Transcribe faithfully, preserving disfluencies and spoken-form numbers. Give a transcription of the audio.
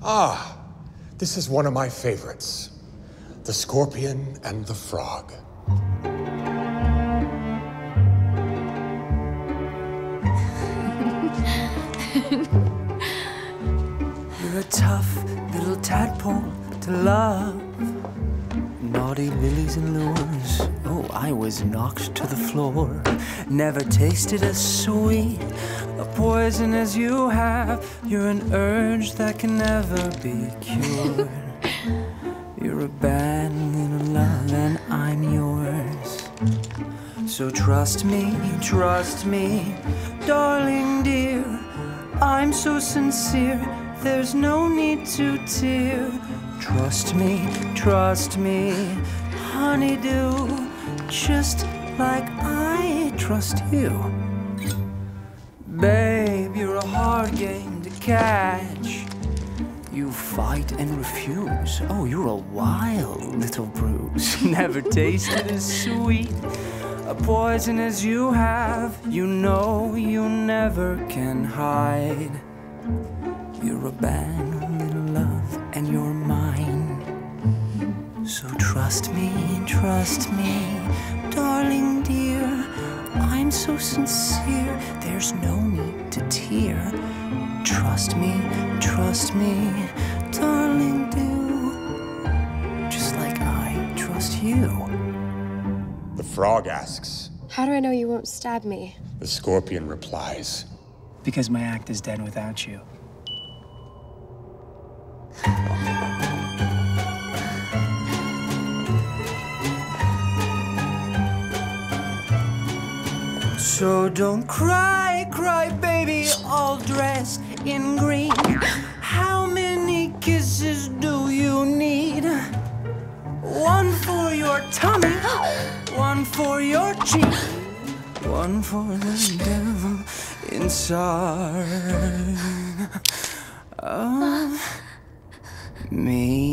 Ah, this is one of my favorites. The Scorpion and the Frog. You're a tough little tadpole to love. Naughty lilies and lures, oh, I was knocked to the floor. Never tasted as sweet a poison as you have. You're an urge that can never be cured. You're a bad little love and I'm yours. So trust me, trust me, darling dear. I'm so sincere, there's no need to tear. Trust me, trust me, honeydew, just like I trust you. Babe, you're a hard game to catch. You fight and refuse. Oh, you're a wild little bruise. Never tasted as sweet a poison as you have. You know you never can hide. You're a bad little love and you're mine. So trust me, trust me, darling dear. I'm so sincere, there's no need to tear. Trust me, trust me, darling, do just like I trust you. The frog asks, "How do I know you won't stab me?" The scorpion replies, "Because my act is dead without you." So don't cry, cry, baby, all dressed in green. How many kisses do you need? One for your tummy, one for your cheek, one for the devil inside of me.